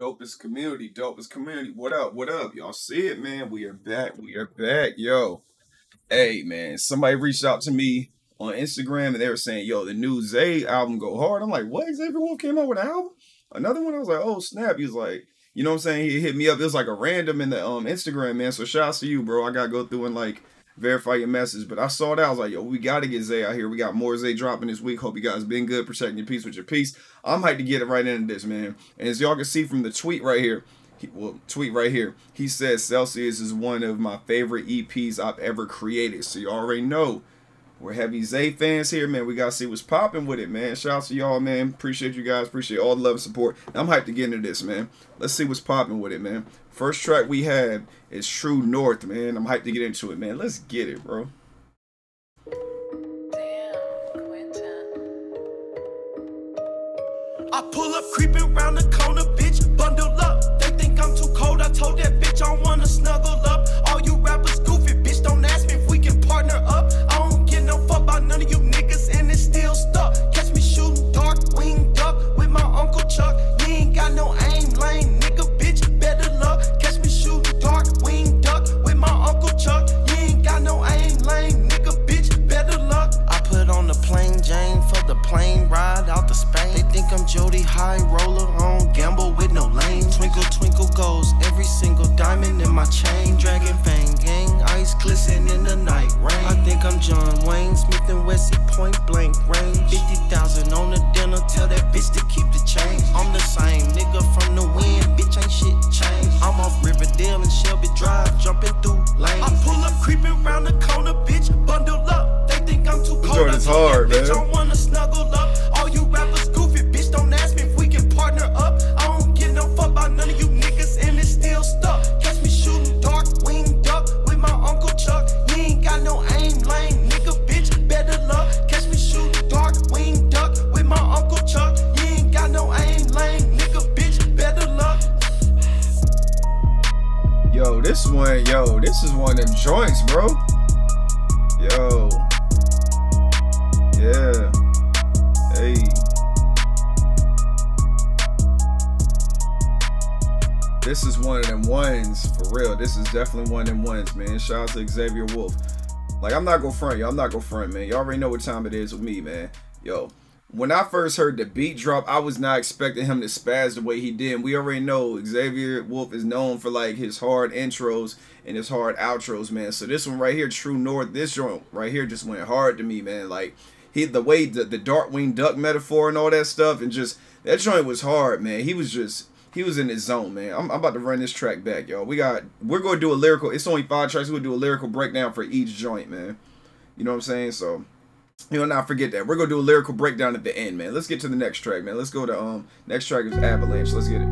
Dopest community. What up? Y'all see it, man. We are back. Yo. Hey, man. Somebody reached out to me on Instagram and they were saying, yo, the new Zay album go hard. I'm like, what? Xavier Wulf came out with an album? Another one? I was like, oh, snap. He was like, you know what I'm saying? He hit me up. It was like a random in the Instagram, man. So shout out to you, bro. I got to go through and like verify your message. But I saw that. I was like, yo, we got to get Zay out here. We got more Zay dropping this week. Hope you guys been good. Protecting your peace with your peace. I'm hyped to get it right into this, man. And as y'all can see from the tweet right here, he says Celsius is one of my favorite EPs I've ever created. So you already know we're heavy Zay fans here, man. We got to see what's popping with it, man. Shout out to y'all, man. Appreciate you guys. Appreciate all the love and support. I'm hyped to get into this, man. Let's see what's popping with it, man. First track we have is True North, man. I'm hyped to get into it, man. Let's get it, bro. I pull up, creeping round the corner, bitch. Bundle up. They think I'm too cold. I told that bitch I wanna snuggle up. All you rappers goofy, bitch. Don't ask me if we can partner up. I don't give no fuck about none of you niggas, and it's still stuck. Catch me shooting Darkwing Duck with my Uncle Chuck. You ain't got no aim, lame nigga, bitch. Better luck. Catch me shooting Darkwing Duck with my Uncle Chuck. You ain't got no aim, lame nigga, bitch. Better luck. I put on the plain Jane for the plane ride out to Spain. They think I'm Jody high roller on gamble with no lane. Twinkle twinkle goes every single diamond in my chain. Dragon Fang gang, ice glisten in the night rain. I think I'm John Wayne, Smith and Wesson point blank range. 50,000 on the dinner, tell that bitch to keep the change. I'm the same nigga from the wind, bitch ain't shit changed. I'm off Riverdale and Shelby Drive, jumping through lanes. I pull up creeping round the corner, bitch, bundle up. They think I'm too cold. It's hard, man. I wanna snuggle up. All you rappers goofy, bitch. Don't ask me if we can partner up. I don't give no fuck about none of you niggas, and it's still stuck. Catch me shooting Darkwing Duck with my Uncle Chuck. You ain't got no aim, lame nigga, bitch. Better luck. Catch me shooting Darkwing Duck with my Uncle Chuck. You ain't got no aim, lame nigga, bitch. Better luck. Yo, this is one of them joints, bro. Yo. Yeah. Hey. This is one of them ones, for real. This is definitely one of them ones, man. Shout out to Xavier Wulf. Like, I'm not gonna front, y'all. I'm not gonna front, man. Y'all already know what time it is with me, man. Yo. When I first heard the beat drop, I was not expecting him to spaz the way he did. And we already know Xavier Wulf is known for like his hard intros and his hard outros, man. So this one right here, True North, this joint right here just went hard to me, man. Like the way the Darkwing Duck metaphor and all that stuff, and just that joint was hard, man. He was in his zone, man. I'm about to run this track back, y'all. We're gonna do a lyrical. It's only 5 tracks. We'll do a lyrical breakdown for each joint, man. You know what I'm saying? So. You'll not forget that. We're gonna do a lyrical breakdown at the end, man. Let's get to the next track, man. Let's go to next track is Avalanche. Let's get it.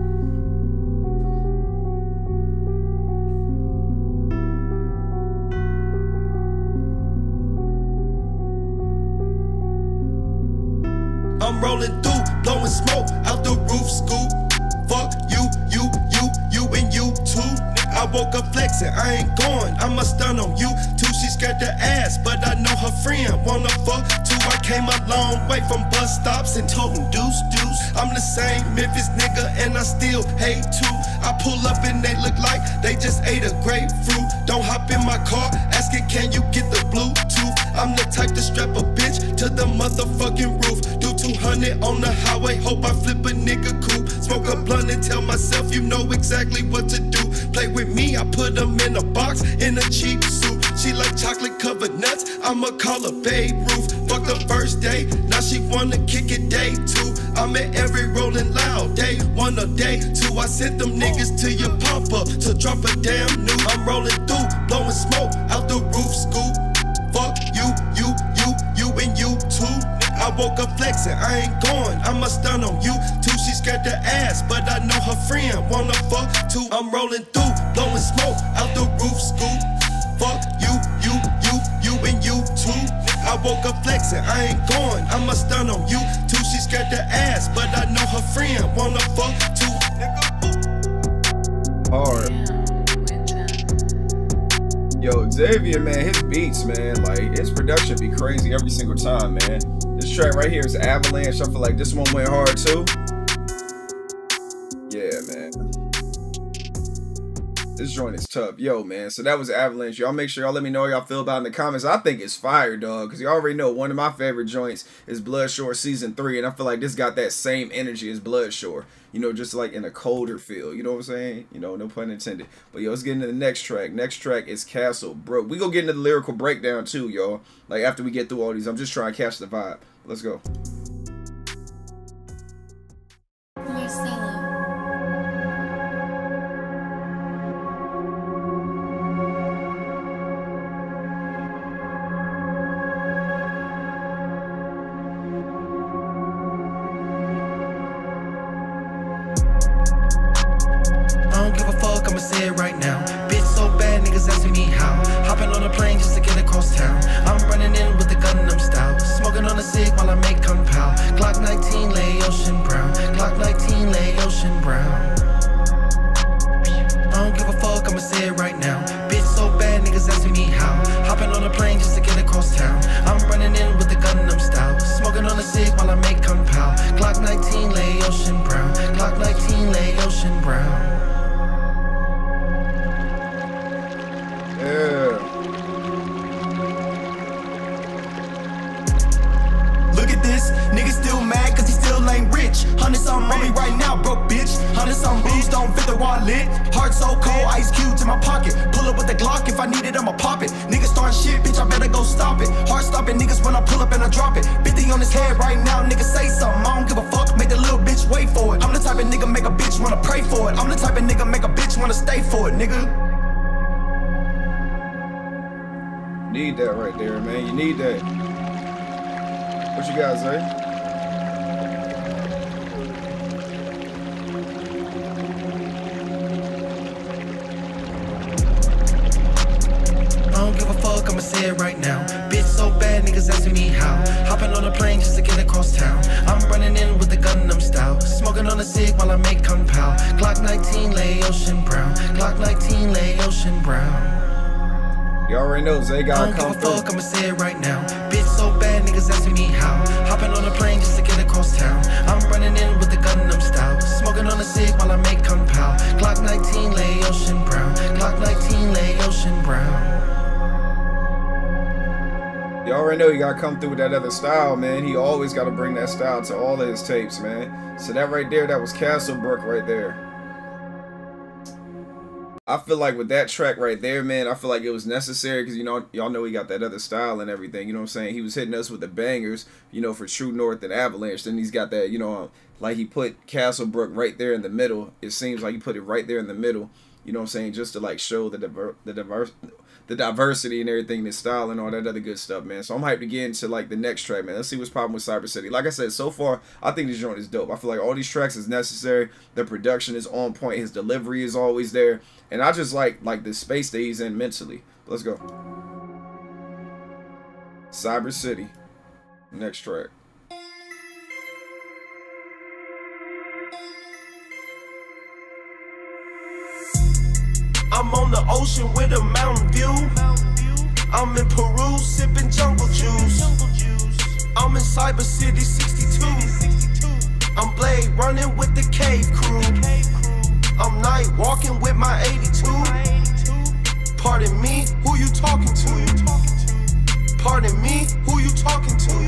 I'm rolling through, blowing smoke out the roof, scoop. Fuck you, you and you too. I woke up flexing, I ain't going, I'm a stun on you too. She scared the ass, but I know her friend wanna fuck too. I came a long way from bus stops and totin' deuce. I'm the same Memphis nigga and I still hate too. I pull up and they look like they just ate a grapefruit. Don't hop in my car, ask it can you get the Bluetooth. I'm the type to strap a bitch to the motherfucking roof. Do 200 on the highway, hope I flip a nigga coupe. Smoke a blunt and tell myself you know exactly what to do. Play with me, I put them in a box in a cheap suit. She like chocolate covered nuts, I'ma call her Babe Ruth. Fuck the first day, now she wanna kick it day 2. I'm at every rolling loud, day 1 or day 2. I sent them niggas to your pump up to drop a damn new. I'm rolling through, blowing smoke out the roof, scoop. Fuck you, you and you too. I woke up flexing, I ain't going, I'm a stun on you too. She scared the ass, but I know her friend wanna fuck too. I'm rolling through, blowing smoke out the roof, scoop. Fuck you, you and you too. I woke up flexing, I ain't going, I'm a stun on you too. She scared the ass, but I know her friend wanna fuck too. Alright. Yo, Xavier, man, his beats, man, like, his production be crazy every single time, man. This track right here is Avalanche. I feel like this one went hard, too. Yeah, man. This joint is tough. Yo, man. So that was Avalanche. Y'all make sure y'all let me know how y'all feel about it in the comments. I think it's fire, dog, because you already know one of my favorite joints is Blood Shore Season 3, and I feel like this got that same energy as Blood Shore. You know, just like in a colder feel. You know what I'm saying? You know, no pun intended. But, yo, let's get into the next track. Next track is Castle Broke. We gonna get into the lyrical breakdown, too, y'all. Like, after we get through all these, I'm just trying to catch the vibe. Let's go. They got I don't give a fuck, I'ma say it right now. Bitch so bad, niggas asking me how. Hopping on a plane just to get across town. I'm running in with the Gundam style. Smoking on a cig while I make compound. Glock 19 lay ocean brown. Glock 19 lay ocean brown. You already know he gotta come through with that other style, man. He always gotta bring that style to all of his tapes, man. So that right there, that was Castlebrook right there. I feel like with that track right there, man, I feel like it was necessary because, you know, y'all know he got that other style and everything, you know what I'm saying? He was hitting us with the bangers, you know, for True North and Avalanche. Then he's got that, you know, like he put Castlebrook right there in the middle. It seems like he put it right there in the middle, you know what I'm saying, just to, like, show the diversity and everything, the style and all that other good stuff, man. So I'm hyped to get into, like, the next track, man. Let's see what's popping with Cyber City. Like I said, so far, I think this joint is dope. I feel like all these tracks is necessary. The production is on point. His delivery is always there. And I just like the space that he's in mentally. Let's go. Cyber City. Next track. I'm on the ocean with a mountain view. I'm in Peru sipping jungle juice. I'm in Cyber City 62. I'm Blade running with the cave crew. I'm night walking with my 82. Pardon me, who you talking to? Pardon me, who you talking to?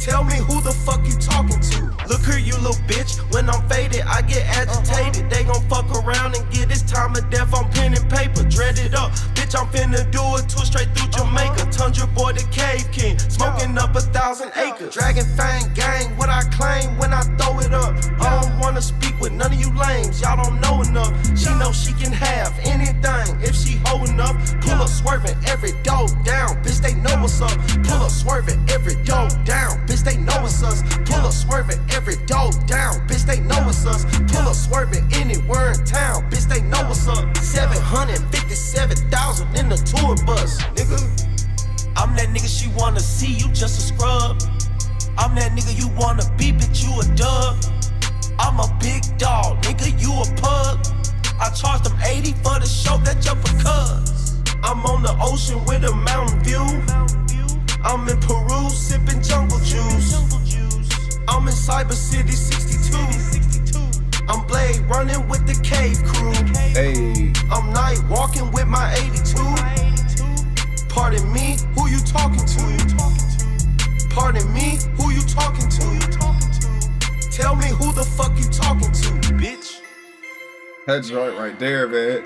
Tell me who the fuck you talking to? Look here, you little bitch, when I'm faded, I get agitated. They gon' fuck around and get this time of death, I'm pen and paper, dread it up. Bitch, I'm finna do a tour straight through Jamaica. Tundra boy, the cave king, smoking up 1,000 acres. Dragon Fang gang, what I claim when I throw it up. I don't wanna speak with none of you lames, y'all don't know enough. She know she can have anything if she holding up. Pull up swerving every dough down, bitch, they know what's up. Pull up swerving every dough down, bitch, they know it's us. Pull up swerving every dough down, bitch, they know it's us. Pull up swerving anywhere in town, bitch, they know what's up. 757,000 in the tour bus, nigga. I'm that nigga she wanna see, you just a scrub. I'm that nigga you wanna be, bitch, you a dub. I'm a big dog, nigga, you a pug. I charged them 80 for the show, that jump for cuz. I'm on the ocean with a mountain view. I'm in Peru sipping jungle juice. I'm in Cyber City 62. I'm running with the cave crew. Hey. I'm night walking with my 82. Pardon me, who you talking to? Pardon me, who you talking to? Tell me who the fuck you talking to, bitch. That joint right there, man.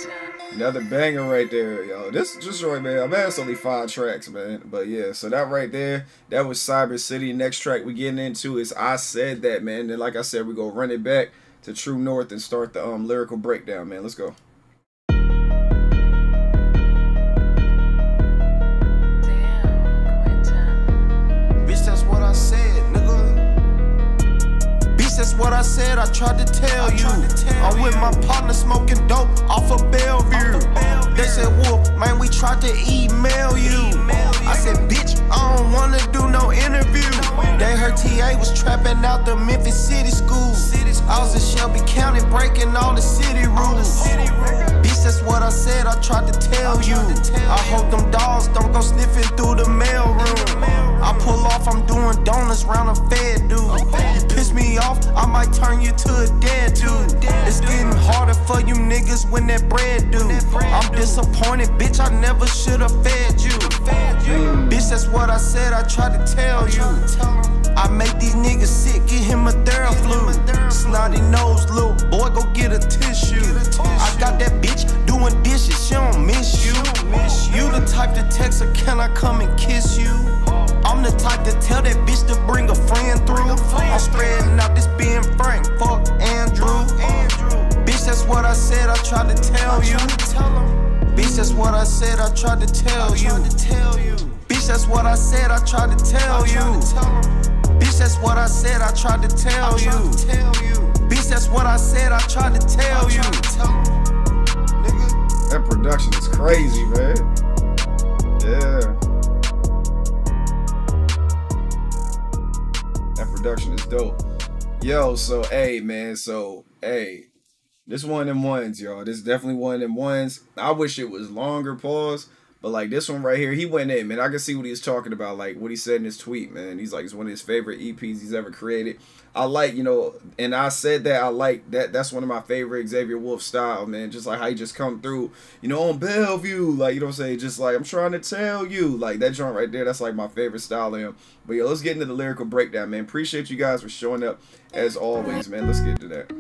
Another banger right there, yo. This joint, man. I'm at only 5 tracks, man. But yeah, so that right there, that was Cyber City. Next track we getting into is I Said That, man. Then like I said, we gonna run it back to True North and start the lyrical breakdown, man. Let's go. Damn, bitch, that's what I said, nigga. Bitch, that's what I said. I tried to tell you. I'm with my partner smoking dope off of Bellevue. They said, Wolf, man, we tried to email you. I said, bitch, I don't wanna do no interview. They heard TA was trapping out the Memphis City School. I was in Shelby County breaking all the city rules. Bitch, that's what I said, I tried to tell you. I hope them dogs don't go sniffing through the mail room. I pull off, I'm doing donuts round a fed dude. You piss me off, I might turn you to a dead dude. It's getting harder for you niggas when that bread do. I'm disappointed, bitch, I never should have fed you. Bitch, that's what I said, I tried to tell you. I make these niggas sick, get him a Theraflu. Snotty nose, little boy, go get a tissue. I got that bitch doing dishes, she don't miss you. You the type to text her, can I come and kiss you? I'm the type to tell that bitch to bring a friend through. I'm spreading out this being frank, fuck Andrew. Bitch, that's what I said, I tried to tell you. Bitch, that's what I said, I tried to tell you. Bitch, that's what I said, I tried to tell you. Bitch, that's what I said, I tried to tell you. Bitch, that's what I said, I tried to tell you. That production is crazy, man. Yeah. Production is dope, yo. So hey, man, so hey, this one of them ones, y'all. This is definitely one of them ones. I wish it was longer, pause, but like this one right here, he went in, man. I can see what he's talking about, like what he said in his tweet, man. He's like, it's one of his favorite EPs he's ever created. I like, you know, and I said that, I like that. That's one of my favorite Xavier Wulf style, man. Just like how he just come through, you know, on Bellevue, like, you know what I'm saying? Just like, I'm trying to tell you, like that joint right there, that's like my favorite style of him. But yo, let's get into the lyrical breakdown, man. Appreciate you guys for showing up as always, man. Let's get to that.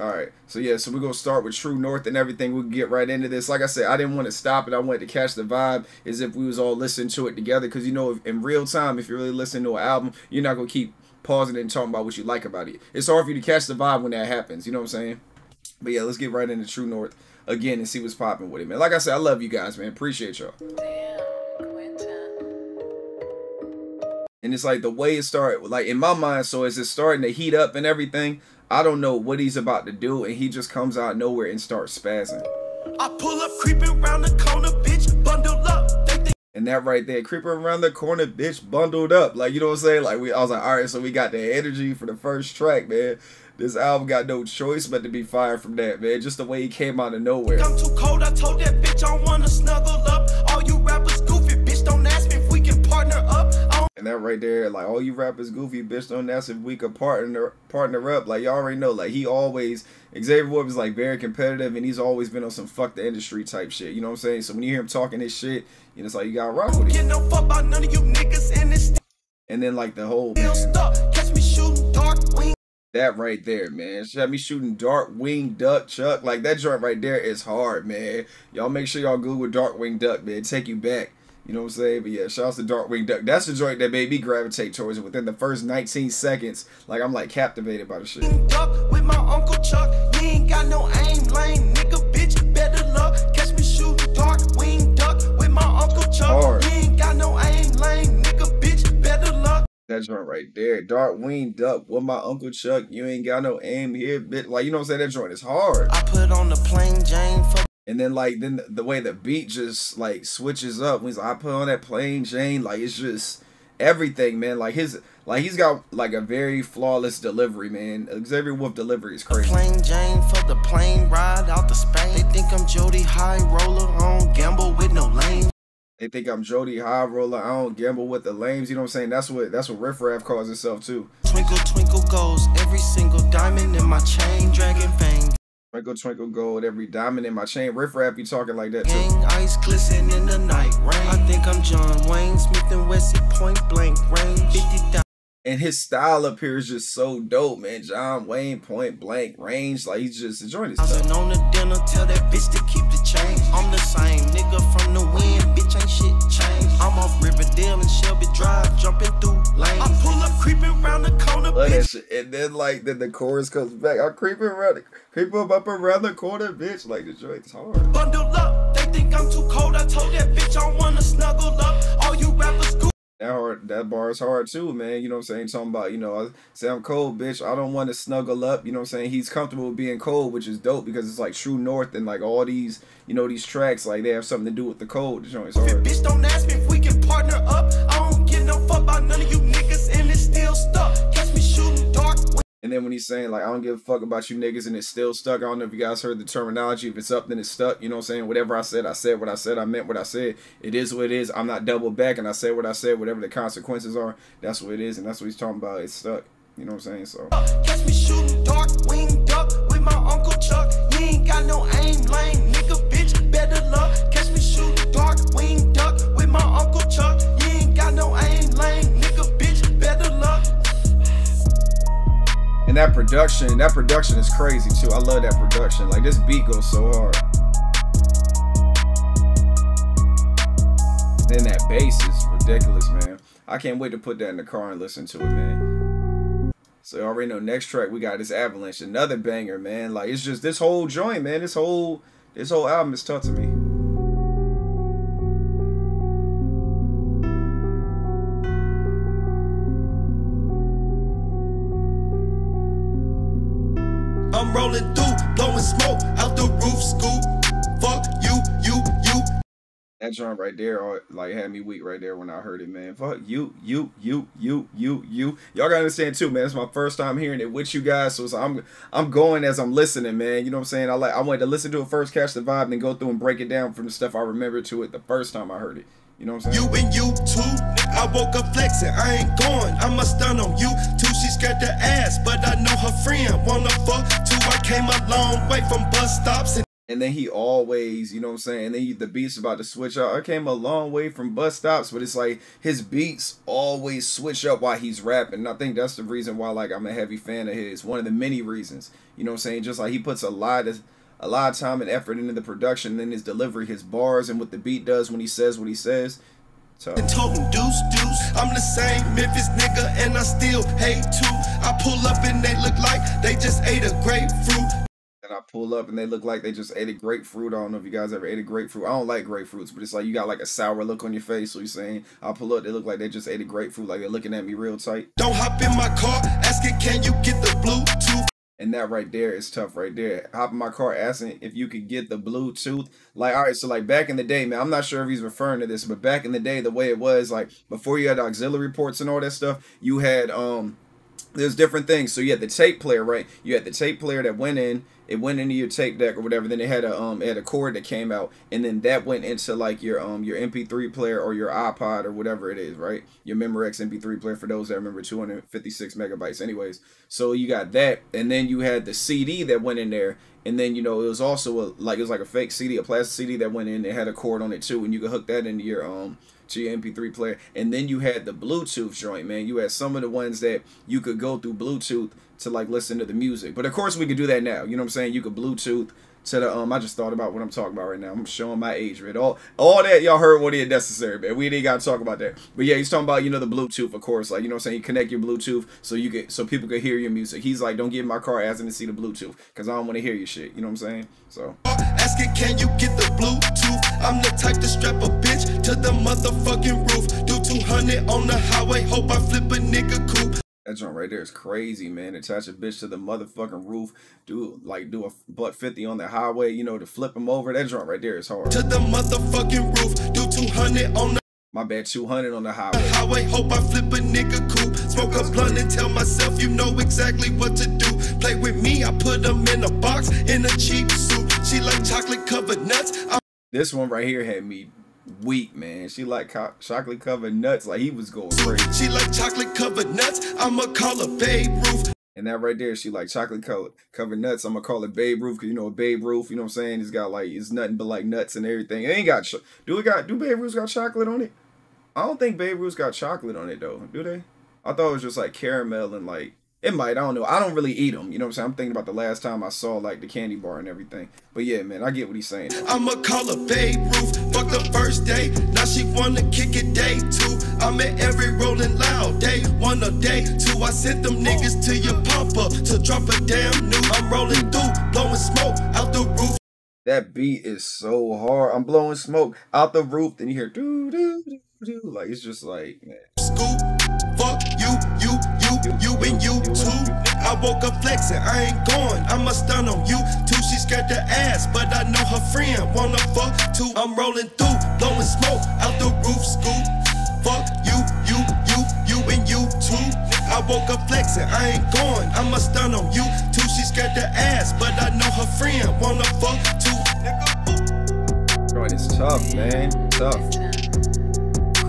Alright, so yeah, so we're going to start with True North and everything. We'll get right into this. Like I said, I didn't want to stop it. I wanted to catch the vibe as if we was all listening to it together. Because, you know, if, in real time, if you're really listening to an album, you're not going to keep pausing and talking about what you like about it. It's hard for you to catch the vibe when that happens. You know what I'm saying? But yeah, let's get right into True North again and see what's popping with it, man. Like I said, I love you guys, man. Appreciate y'all. And it's like the way it started, like in my mind, so as it's starting to heat up and everything, I don't know what he's about to do, and he just comes out of nowhere and starts spazzing. I pull up, creeping round the corner, bitch, bundled up. And that right there, creeping around the corner, bitch, bundled up. Like, you know what I'm saying? Like, I was like, all right, so we got the energy for the first track, man. This album got no choice but to be fired from that, man. Just the way he came out of nowhere. I'm too cold, I told that bitch I wanna snuggle up. All you rappers goofy, bitch, don't ask me if we can partner up. And that right there, like, all you rappers goofy, bitch, don't ask if we could partner up. Like, y'all already know, like, he always, Xavier Wulf is, like, very competitive, and he's always been on some fuck the industry type shit, you know what I'm saying? So when you hear him talking this shit, you know, it's like, you gotta rock with it. No fuck by none of you niggas in this. And then, like, the whole, man, catch me shooting Darkwing. That right there, man. She had me shooting Darkwing Duck, Chuck. Like, that joint right there is hard, man. Y'all make sure y'all Google Darkwing Duck, man. Take you back. You know what I'm saying? But yeah, shouts to Darkwing Duck. That's the joint that made me gravitate towards it within the first 19 seconds. Like, I'm, like, captivated by the shit. Duck with my Uncle Chuck. We ain't got no aim, lame nigga, bitch. Better luck. Catch me shooting Darkwing Duck with my Uncle Chuck. We ain't got no aim, lame nigga, bitch. Better luck. That joint right there. Darkwing Duck with my Uncle Chuck. You ain't got no aim here, bitch. Like, you know what I'm saying? That joint is hard. I put on the plain Jane for. And then, like, then the way the beat just, like, switches up. When he's like, I put on that plain Jane, like, it's just everything, man. Like, his, like, he's got, like, a very flawless delivery, man. Xavier Wulf delivery is crazy. The plain Jane for the plane ride out to Spain. They think I'm Jody High Roller, I don't gamble with no lame. They think I'm Jody High Roller, I don't gamble with the lames. You know what I'm saying? That's what Riff Raff calls himself, too. Twinkle, twinkle goes every single diamond in my. my chain, Dragon Fang. Twinkle, twinkle, gold, every diamond in my chain. Riff Raff, you talking like that too. Gang, ice glisten in the night rain. I think I'm John Wayne, Smith and Wesson, point blank range. 50,000. And his style up here is just so dope, man. John Wayne, point blank range. Like, he's just enjoying his stuff. On the dinner, tell that bitch to keep the change. I'm the same nigga from the wind, bitch, ain't shit changed. I'm off Riverdale and Shelby Drive, jumping through lanes. I pull up, creeping round the corner, bitch. Look at shit. And then, like, then the chorus comes back. I'm creeping around, people up around the corner, bitch. Like, the joint's hard. Bundle up, they think I'm too cold. I told that bitch I wanna snuggle up. All you rappers go. That bar is hard too, man. You know what I'm saying? Talking about, you know, I say I'm cold, bitch. I don't want to snuggle up. You know what I'm saying? He's comfortable with being cold, which is dope because it's like true north and like all these, you know, these tracks, like they have something to do with the cold. You know, it's hard. Bitch, don't ask me if we can partner up. I don't give no fuck about none of you niggas and it's still stuck. Catch me shooting dark. And then when he's saying like, I don't give a fuck about you niggas and it's still stuck. I don't know if you guys heard the terminology. If it's up, then it's stuck. You know what I'm saying? Whatever I said what I said. I meant what I said. It is what it is. I'm not double back. And I said what I said. Whatever the consequences are, that's what it is. And that's what he's talking about. It's stuck. You know what I'm saying? So. Catch me shooting Darkwing Duck with my Uncle Chuck. You ain't got no aim, lame nigga, bitch. Better luck. Catch me shooting Darkwing Duck with my Uncle Chuck. You ain't got no aim, lame nigga, bitch. Better luck. And that production is crazy too. I love that production. Like this beat goes so hard. Then that bass is ridiculous, man. I can't wait to put that in the car and listen to it, man. So you already know next track we got is Avalanche, another banger, man. Like it's just this whole joint, man. This whole album is tough to me. Rolling through, blowing smoke out the roof, scoop. Fuck you, you. That drum right there, like, had me weak right there when I heard it, man. Fuck you, you. Y'all gotta understand too, man. It's my first time hearing it with you guys, so it's, I'm going as I'm listening, man. You know what I'm saying? I wanted to listen to it first, catch the vibe, and then go through and break it down from the stuff I remember to it the first time I heard it. You know what I'm saying? You and you too. I woke up flexing. I ain't going. I must stun on you too. She's got the ass, but I know her friend wanna fuck too. I came a long way from bus stops. And then he always, you know what I'm saying? And then the beat's about to switch up. I came a long way from bus stops, but it's like his beats always switch up while he's rapping. And I think that's the reason why, like, I'm a heavy fan of his. One of the many reasons. You know what I'm saying? Just like he puts a lot of time and effort into the production, then his delivery, his bars, and what the beat does when he says what he says. So. Deuce. I'm the same Memphis nigga, and I still hate too. I pull up and they look like they just ate a grapefruit. And I pull up and they look like they just ate a grapefruit. I don't know if you guys ever ate a grapefruit. I don't like grapefruits, but it's like you got like a sour look on your face. So you're saying, I pull up, they look like they just ate a grapefruit, like they're looking at me real tight. Don't hop in my car, ask it, can you get the Bluetooth? And that right there is tough right there. Hop in my car asking if you could get the Bluetooth. Like, all right, so like back in the day, man, I'm not sure if he's referring to this, but back in the day, the way it was, like before you had auxiliary ports and all that stuff, you had, there's different things. So you had the tape player, right? You had the tape player that went in, it went into your tape deck or whatever. Then it had a cord that came out, and then that went into like your MP3 player or your iPod or whatever it is, right? Your Memorex MP3 player, for those that remember, 256 megabytes. Anyways, so you got that, and then you had the CD that went in there, and then you know it was also like a fake CD, a plastic CD that went in. It had a cord on it too, and you could hook that into your to your MP3 player. And then you had the Bluetooth joint, man. You had some of the ones that you could go through Bluetooth to like listen to the music. But of course we could do that now. You know what I'm saying? You could Bluetooth to the I just thought about what I'm talking about right now. I'm showing my age, right? All that y'all heard what is necessary, man. We didn't gotta talk about that. But yeah, he's talking about, you know, the Bluetooth, of course. Like, you know what I'm saying? You connect your Bluetooth so you could so people could hear your music. He's like, don't get in my car asking to see the Bluetooth, because I don't want to hear your shit. You know what I'm saying? So ask it, can you get the Bluetooth? I'm the type to strap a bitch to the motherfucking roof. Do 200 on the highway. Hope I flip a nigga coupe. That joint right there is crazy, man. Attach a bitch to the motherfucking roof. Do a $150 on the highway, you know, to flip him over. That joint right there is hard. To the motherfucking roof. Do 200 on the... My bad, 200 on the highway. Hope I flip a nigga coupe. Smoke a blunt and tell myself you know exactly what to do. Play with me, I put him in a box in a cheap suit. She like chocolate covered nuts. This one right here had me... weak, man. She like chocolate covered nuts. Like he was going crazy. She like chocolate covered nuts. I'ma call her Babe Ruth. And that right there, she like chocolate covered nuts. I'm going to call it Babe Ruth because, you know, Babe Ruth, you know what I'm saying? It's got like, it's nothing but like nuts and everything. It ain't got, do Babe Ruth's got chocolate on it? I don't think Babe Ruth's got chocolate on it though, do they? I thought it was just like caramel and like, it might, I don't know. I don't really eat them, you know what I'm saying? I'm thinking about the last time I saw like the candy bar and everything. But yeah, man, I get what he's saying. I'm going to call her Babe Ruth, fuck the first day. Now she want to kick it day two. I'm at every rolling loud, day one or day two. I sent them niggas to your papa to drop a damn new. I'm rolling through, blowing smoke out the roof. That beat is so hard. I'm blowing smoke out the roof. Then you hear doo doo doo doo. Like, it's just like, man. Scoop, fuck you, you and you too. I woke up flexing, I ain't going. I'm a stun on you too. She's got the ass, but I know her friend wanna fuck too. I'm rolling through, blowing smoke out the roof. Scoop. Fuck you, you and you too. I woke up flexing, I ain't going. I'm a stun on you too. She's got the ass, but I know her friend wanna fuck too. Bro, it's tough, man. Tough.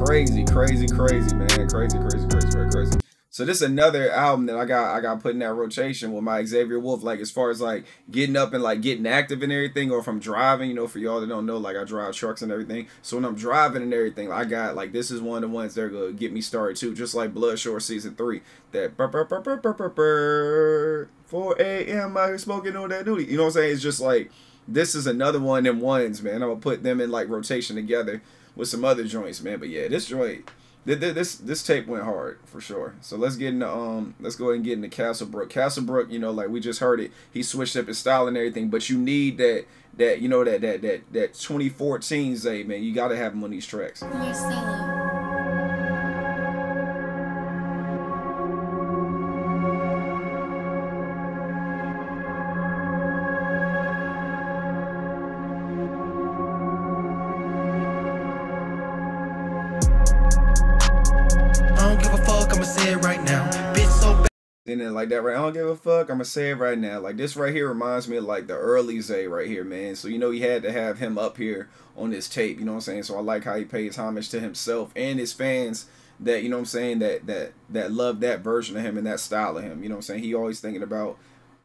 Crazy, crazy, crazy, man. Crazy, crazy, crazy, crazy, crazy. So this is another album that I got put in that rotation with my Xavier Wulf. Like as far as like getting up and like getting active and everything, or if I'm driving, you know, for y'all that don't know, like I drive trucks and everything. So when I'm driving and everything, I got like, this is one of the ones that are gonna get me started too. Just like Blood Shore Season 3, that 4 a.m. out here smoking on that duty. You know what I'm saying? It's just like, this is another one of them ones, man. I'm gonna put them in like rotation together with some other joints, man. But yeah, this joint. This tape went hard for sure. So let's get into let's go ahead and get into Castlebrook. Castlebrook, you know, like we just heard it. He switched up his style and everything, but you need that you know that 2014 Zay, man. You gotta have him on these tracks. Like that, right? I don't give a fuck. I'm gonna say it right now. Like this right here reminds me of like the early Zay right here, man. So you know he had to have him up here on this tape. You know what I'm saying? So I like how he pays homage to himself and his fans that, you know what I'm saying, that love that version of him and that style of him. You know what I'm saying? He always thinking about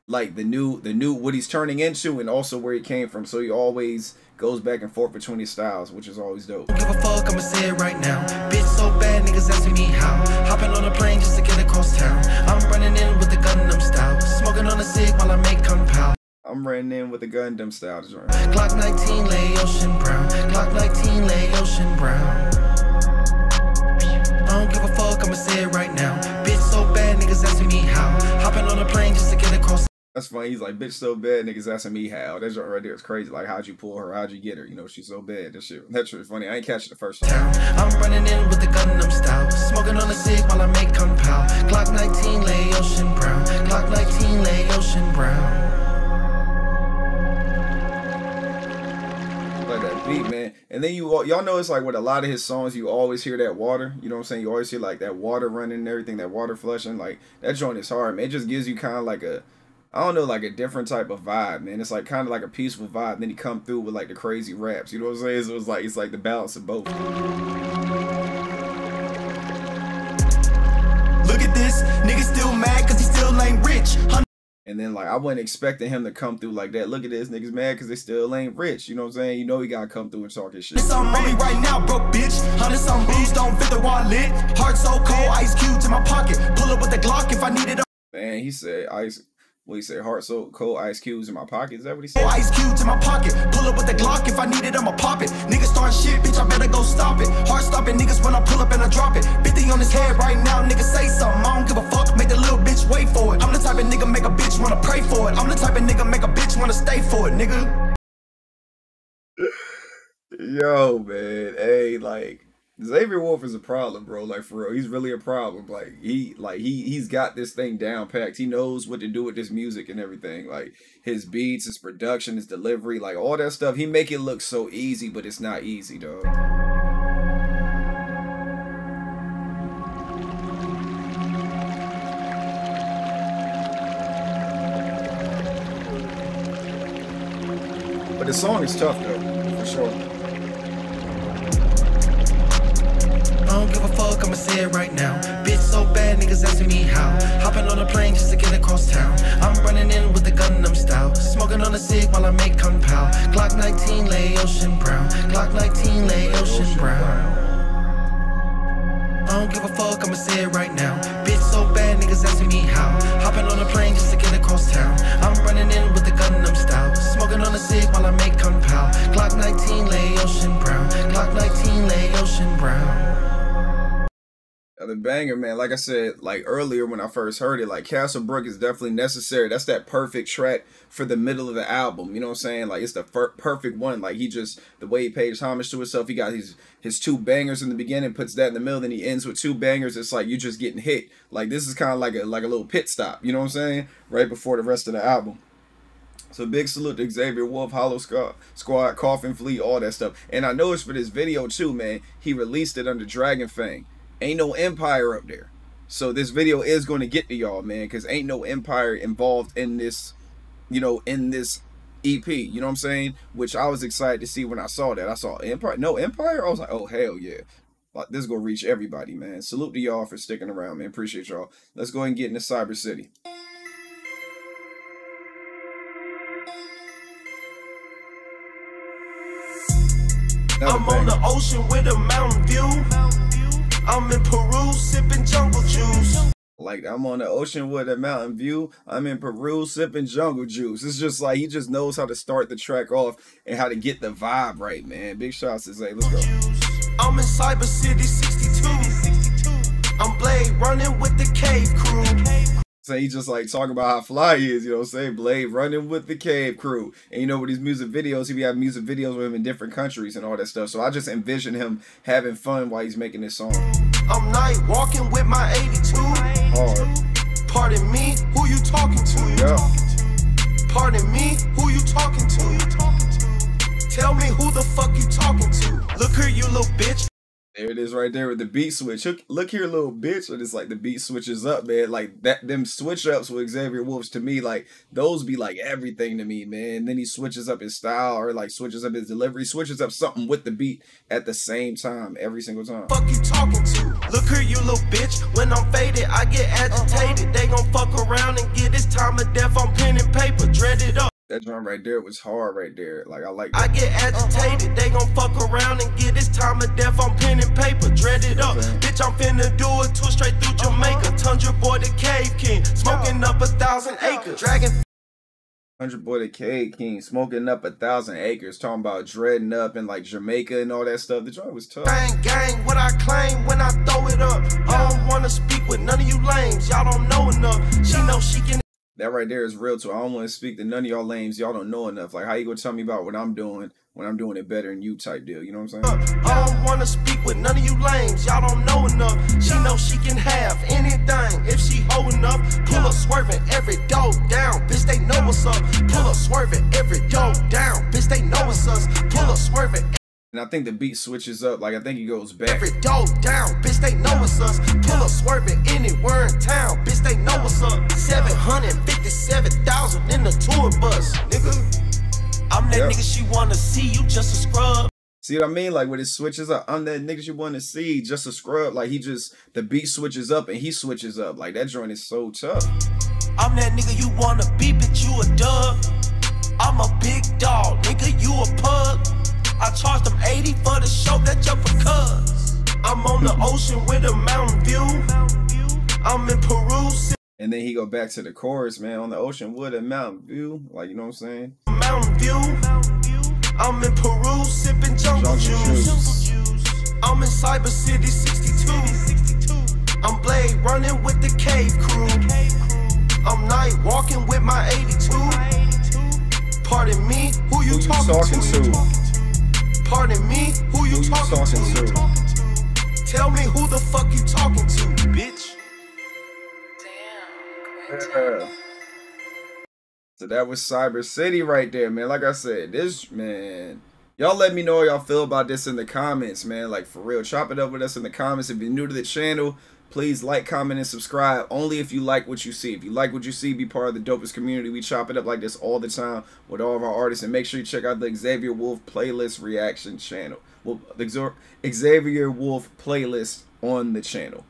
like the new what he's turning into and also where he came from. So he always goes back and forth between his styles, which is always dope. Don't give a fuck, I'ma say it right now. Bitch so bad, niggas asking me how. Hopping on a plane just to get across town. I'm running in with the Gundam style. Smoking on a cig while I make compound. I'm running in with the Gundam style. Glock 19 lay ocean brown. Glock 19 lay ocean brown. I don't give a fuck, I'ma say it right now. Bitch so bad, niggas asking me how. Hopping on a plane just to get across. That's funny. He's like, bitch so bad, niggas asking me how. That joint right there is crazy. Like, how'd you pull her? How'd you get her? You know, she's so bad. That shit funny. I ain't catch it the first time. I'm running in with the Gundam style. Smoking on a cig while I make compound. Glock 19 lay ocean brown. Glock 19 lay ocean brown. Like that beat, man. And then y'all know it's like with a lot of his songs, you always hear that water. You know what I'm saying? You always hear like that water running and everything, that water flushing. Like, that joint is hard, man. It just gives you kind of like a, I don't know, like a different type of vibe, man. It's like kind of like a peaceful vibe. And then he come through with like the crazy raps. You know what I'm saying? So it's like the balance of both. Look at this, nigga still mad because he still ain't rich. And then like I wasn't expecting him to come through like that. Look at this, niggas mad because they still ain't rich. You know what I'm saying? You know he gotta come through and talk his shit. It's on me right now, bro, bitch. Hundreds on booze don't fit the wallet. Heart so cold, ice cubes in my pocket. Pull up with the Glock if I needed. Man, he said ice. Well, he said heart so cold, ice cubes in my pocket. Is that what he said? Ice cubes in my pocket. Pull up with the Glock if I need it, I'ma pop it. Niggas start shit, bitch, I better go stop it. Heart stopping niggas when I pull up and I drop it. 50 on his head right now, nigga say something. I don't give a fuck, make the little bitch wait for it. I'm the type of nigga make a bitch wanna pray for it. I'm the type of nigga make a bitch wanna stay for it, nigga. Yo, man, hey, like Xavier Wulf is a problem, bro. Like for real, he's really a problem. Like he's got this thing down packed. He knows what to do with this music and everything. Like his beats, his production, his delivery, like all that stuff. He make it look so easy, but it's not easy, dog. But the song is tough though, for sure. I don't give a fuck. I'ma say it right now. Bitch so bad, niggas asking me how. Hopping on a plane just to get across town. I'm running in with the Gundam style. Smoking on a cig while I make compound. Glock 19 lay ocean brown. Glock 19 lay ocean brown. I don't give a fuck, I'ma say it right now. Bitch so bad, niggas asking me how. Hopping on a plane just to get across town. I'm running in with the Gundam style. Smoking on a cig while I make compound. Glock 19 lay ocean brown. Glock 19 lay ocean brown. The banger, man. Like I said, like earlier when I first heard it, like Castlebrook is definitely necessary. That's that perfect track for the middle of the album. You know what I'm saying? Like it's the perfect one. Like he just, the way he pays homage to himself, he got his two bangers in the beginning, puts that in the middle, then he ends with two bangers. It's like you're just getting hit. Like this is kind of like a little pit stop, you know what I'm saying, right before the rest of the album. So big salute to Xavier Wulf, Hollow Squad, Coffin Fleet, all that stuff. And I noticed for this video too, man, he released it under Dragon Fang. Ain't no Empire up there. So this video is going to get to y'all, man, because ain't no Empire involved in this, you know, in this EP, you know what I'm saying? Which I was excited to see when I saw that. I saw Empire, no Empire? I was like, oh, hell yeah. Like, this is going to reach everybody, man. Salute to y'all for sticking around, man. Appreciate y'all. Let's go ahead and get into Cyber City. I'm on the ocean with a mountain view. I'm in Peru sipping jungle juice. Like, I'm on the ocean with a mountain view. I'm in Peru sipping jungle juice. It's just like, he just knows how to start the track off and how to get the vibe right, man. Big shots to Zay. Let's go. I'm in Cyber City 62. I'm Blade running with the Cave Crew. So he just like talking about how fly he is, you know what I'm saying? Blade running with the Cave Crew. And you know, with these music videos, he be having music videos with him in different countries and all that stuff. So I just envision him having fun while he's making this song. I'm night walking with my 82. Hard. Pardon me, who you talking to? Yeah. Pardon me, who you talking to? Tell me who the fuck you talking to. Look here, you little bitch. There it is right there with the beat switch. Look here, little bitch. And it's like the beat switches up, man. Like that, them switch ups with Xavier Wulf, to me, like those be like everything to me, man. And then he switches up his style, or like switches up his delivery, switches up something with the beat at the same time every single time. Fuck you talking to? Look here, you little bitch. When I'm faded, I get agitated. They gon' fuck around and get this time of death. I'm penning paper, dread it up. That drum right there was hard right there. Like, I like that. I get agitated. They gon' fuck around and get this time of death. I'm penning paper, dread it up. Bitch, I'm finna do it to straight through Jamaica. Tundra boy the Cave King, smoking up 1,000 acres. Dragon Hundred boy the Cave King, smoking up 1,000 acres. Talking about dreading up in like Jamaica and all that stuff. The joint was tough. Gang, gang, what I claim when I throw it up. I don't wanna speak with none of you lames. Y'all don't know enough. She knows she can. That right there is real too. I don't want to speak to none of y'all lames. Y'all don't know enough. Like, how you gonna tell me about what I'm doing when I'm doing it better than you type deal? You know what I'm saying? I don't want to speak with none of you lames. Y'all don't know enough. She knows she can have anything if she holding up. Pull up swerving every dog down. Bitch, they know what's up. Pull up swerving every dog down. Bitch, they know it's us. Pull up swerving. And I think the beat switches up. Like, I think he goes back. Every dog down, bitch, they know it's us. Pull up swerving anywhere in town, bitch, they know it's up. 757,000 in the tour bus, nigga. I'm that nigga she wanna see, you just a scrub. See what I mean? Like, when it switches up, I'm that nigga she wanna see, just a scrub. Like, he just, the beat switches up and he switches up. Like, that joint is so tough. I'm that nigga you wanna be, bitch, you a dub. I'm a big dog, nigga, you a pug. I charged them 80 for the show, that jump for cuz. I'm on the ocean with a mountain view. I'm in Peru. And then he go back to the chorus, man. On the ocean with a mountain view. Like, you know what I'm saying? Mountain view. I'm in Peru sipping jungle juice. I'm in Cyber City 62. I'm Blade running with the Cave Crew. I'm night walking with my 82. Pardon me, who you talking to? Pardon me, who you talking to? Tell me who the fuck you talking to, bitch. Damn. Yeah. So that was Cyber City right there, man. Like I said, this, man. Y'all let me know how y'all feel about this in the comments, man. Like, for real. Chop it up with us in the comments. If you're new to the channel, please like, comment, and subscribe. Only if you like what you see. If you like what you see, be part of the Dopest community. We chop it up like this all the time with all of our artists. And make sure you check out the Xavier Wulf playlist reaction channel. Well, the Xavier Wulf playlist on the channel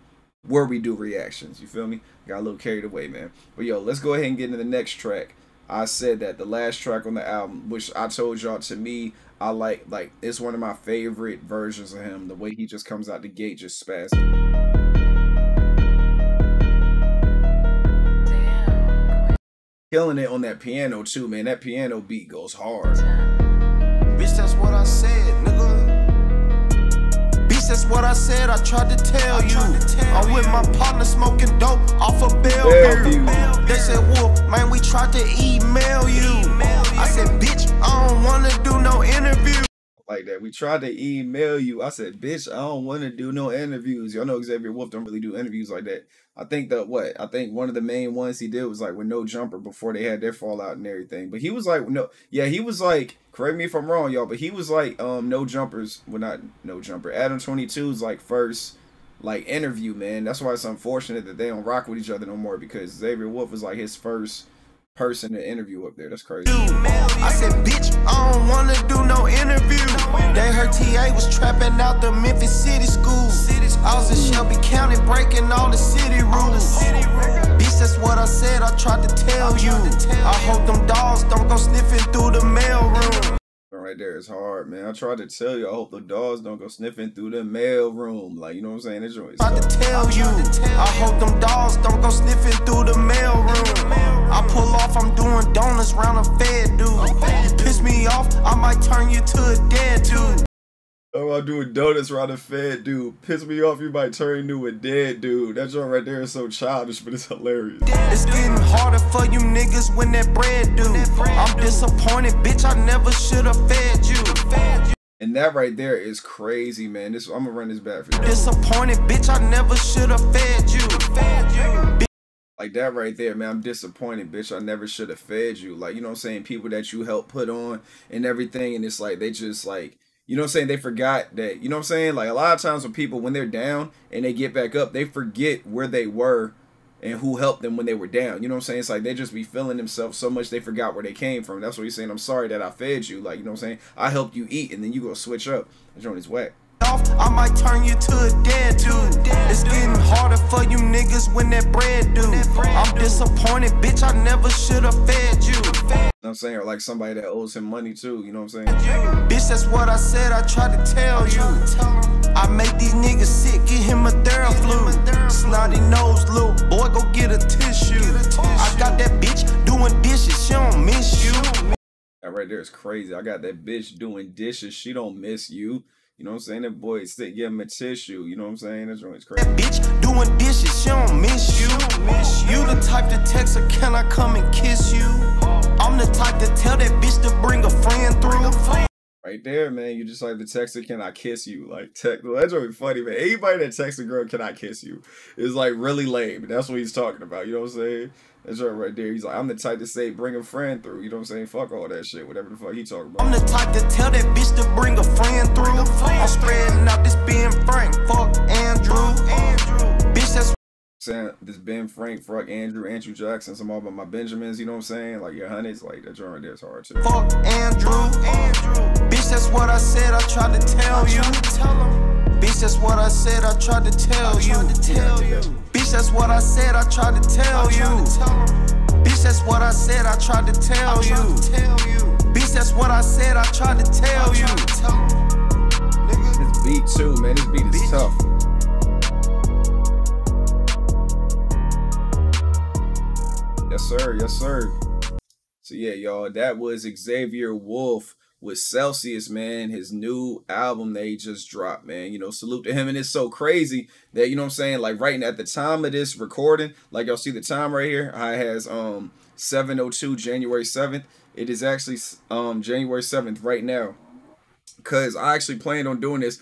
where we do reactions. You feel me? Got a little carried away, man. But yo, let's go ahead and get into the next track. I said that the last track on the album, which I told y'all, to me, I like it's one of my favorite versions of him. The way he just comes out the gate, just spazzing. Killing it on that piano too, man. That piano beat goes hard. Bitch, that's what I said, nigga. Bitch, that's what I said. I tried to tell you. I'm with my partner smoking dope off a bell. They said, "Whoa, man, we tried to email you." I said, "Bitch, I don't wanna do no interview." Like that, we tried to email you. I said, "Bitch, I don't wanna do no interviews." Y'all know Xavier Wulf don't really do interviews like that. I think that what? I think one of the main ones he did was like with No Jumper before they had their fallout and everything. But he was like, no, yeah, he was like, correct me if I'm wrong, y'all, but he was like, No Jumper's, well, not No Jumper, Adam 22's like first like interview, man. That's why it's unfortunate that they don't rock with each other no more, because Xavier Wulf was like his first person to interview up there. That's crazy. I said, bitch, I don't want to do no interview. They heard TA was trapping out the Memphis City School. I was in Shelby County breaking all the city rules. Bitch, that's what I said. I tried to tell you. I hope them dogs don't go sniffing through the mail room. Right there is hard, man. I tried to tell you. I hope the dogs don't go sniffing through the mail room. Like, you know what I'm saying? It's your I tried to tell you. I hope them dogs don't go sniffing through the mail room. I pull off, I'm doing donuts round a fed dude. You piss me off, I might turn you to a dead dude. Oh, I'm doing donuts round a fed dude. Piss me off, you might turn you to a dead dude. That joint right there is so childish, but it's hilarious. It's getting harder for you niggas when that bread dude. I'm disappointed, bitch, I never should have fed you. And that right there is crazy, man. This, I'm gonna run this back for you. Disappointed, bitch, I never should have fed you. Like that right there, man, I'm disappointed, bitch, I never should have fed you. Like, you know what I'm saying, people that you helped put on and everything, and it's like, they just like, you know what I'm saying, they forgot that, you know what I'm saying? Like a lot of times when people, when they're down and they get back up, they forget where they were and who helped them when they were down. You know what I'm saying? It's like they just be feeling themselves so much they forgot where they came from. That's what he's saying, I'm sorry that I fed you. Like, you know what I'm saying? I helped you eat, and then you go switch up. That joint is whack. I might turn you to a dead dude. It's getting harder for you niggas when that bread dude. I'm disappointed, bitch, I never should have fed you. You know what I'm saying? Or like somebody that owes him money too, you know what I'm saying? Bitch, that's what I said, I tried to tell you. I make these niggas sick, get him a Theraflu. Snotty nose, little boy, go get a tissue. I got that bitch doing dishes, she don't miss you. That right there is crazy. I got that bitch doing dishes, she don't miss you. You know what I'm saying? That boy sick, give him a tissue. You know what I'm saying? That's really crazy. That bitch doing dishes, she don't miss you. You the type to text her, can I come and kiss you? I'm the type to tell that bitch to bring a friend through. Right there, man. You just like the text her, can I kiss you? Like, that's really funny, man. Anybody that texts a girl, can I kiss you, is like really lame. That's what he's talking about. You know what I'm saying? That's right there. He's like, I'm the type to say bring a friend through. You know what I'm saying? Fuck all that shit. Whatever the fuck he talking about. I'm the type to tell that bitch to bring a friend through. I'm spreading out this Ben Frank. Fuck Andrew. Bitch, that's saying this Ben Frank. Fuck Andrew. Andrew Jackson. Some all about my Benjamins. You know what I'm saying? Like your honeys. Like that joint right there is hard too. Fuck Andrew. Bitch, that's what I said. I tried to tell you. Bitch, that's what I said. I tried to tell you. Bitch, that's what I said, I tried to tell you. Bitch, that's what I said, I tried to tell you. Bitch, that's what I said, I tried to tell you. This beat too, man, this beat is tough. Yes sir, yes sir. So yeah, y'all, that was Xavier Wulf with Celsius, man, his new album they just dropped, man. You know, salute to him. And it's so crazy that, you know what I'm saying, like right now at the time of this recording, like y'all see the time right here, I has 7:02 January 7th. It is actually January 7th right now, because I actually planned on doing this.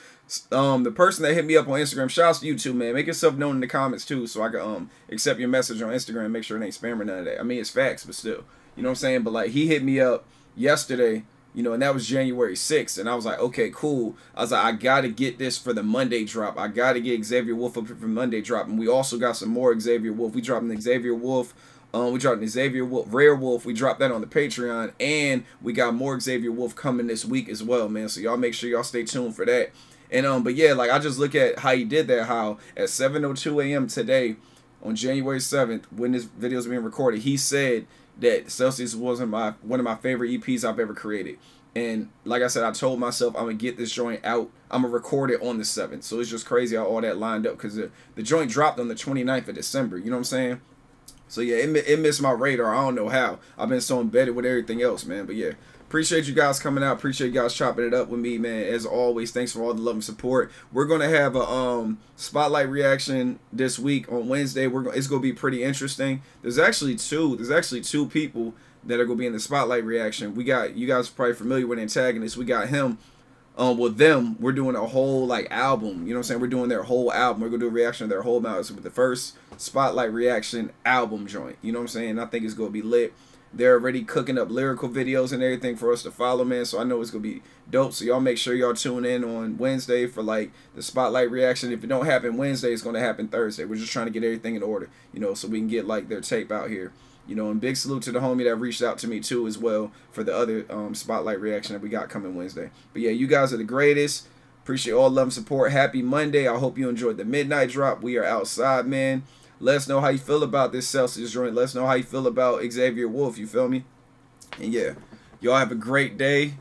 The person that hit me up on Instagram, shouts to you too, man. Make yourself known in the comments too, so I can accept your message on Instagram. Make sure it ain't spam or none of that. I mean, it's facts, but still, you know what I'm saying? But like, he hit me up yesterday, you know, and that was January 6th. And I was like, okay, cool. I was like, I got to get this for the Monday drop. I got to get Xavier Wulf up for Monday drop. And we also got some more Xavier Wulf. We dropped an Xavier Wulf. We dropped an Xavier Wulf, Rare Wulf. We dropped that on the Patreon. And we got more Xavier Wulf coming this week as well, man. So y'all make sure y'all stay tuned for that. And but yeah, like I just look at how he did that, how at 7:02 a.m. today on January 7th, when this video is being recorded, he said that Celsius wasn't one of my favorite EPs I've ever created. And like I said, I told myself I'm gonna get this joint out. I'm gonna record it on the 7th. So it's just crazy how all that lined up, because the joint dropped on the 29th of December. You know what I'm saying? So yeah, it missed my radar. I don't know how. I've been so embedded with everything else, man. But yeah, appreciate you guys coming out. Appreciate you guys chopping it up with me, man. As always, thanks for all the love and support. We're gonna have a spotlight reaction this week on Wednesday. It's gonna be pretty interesting. There's actually two people that are gonna be in the spotlight reaction. We got, you guys are probably familiar with Antagonists. We got him. With them, we're doing a whole like album. You know what I'm saying? We're doing their whole album. We're gonna do a reaction of their whole album. But the first spotlight reaction album joint. You know what I'm saying? I think it's gonna be lit. They're already cooking up lyrical videos and everything for us to follow, man. So I know it's gonna be dope. So y'all make sure y'all tune in on Wednesday for like the spotlight reaction. If it don't happen Wednesday, it's gonna happen Thursday. We're just trying to get everything in order, you know, so we can get like their tape out here. You know, and big salute to the homie that reached out to me, too, as well, for the other spotlight reaction that we got coming Wednesday. But, yeah, you guys are the greatest. Appreciate all love and support. Happy Monday. I hope you enjoyed the midnight drop. We are outside, man. Let us know how you feel about this Celsius joint. Let us know how you feel about Xavier Wulf. You feel me? And, yeah, y'all have a great day.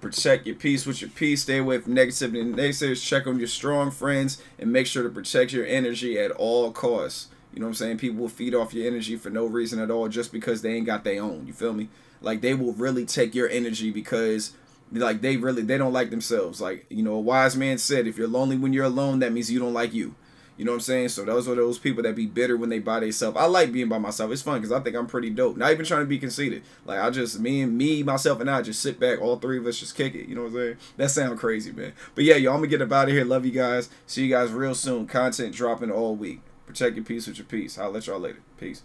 Protect your peace with your peace. Stay away from negativity and naysayers. Check on your strong friends. And make sure to protect your energy at all costs. You know what I'm saying? People will feed off your energy for no reason at all just because they ain't got their own. You feel me? Like, they will really take your energy because, like, they don't like themselves. Like, you know, a wise man said, if you're lonely when you're alone, that means you don't like you. You know what I'm saying? So those are those people that be bitter when they by themselves. I like being by myself. It's fun because I think I'm pretty dope. Not even trying to be conceited. Like, I just, me, myself, and I just sit back. All three of us just kick it. You know what I'm saying? That sounds crazy, man. But, yeah, y'all, I'm going to get up out of here. Love you guys. See you guys real soon. Content dropping all week. Protect your peace with your peace. I'll let y'all later. Peace.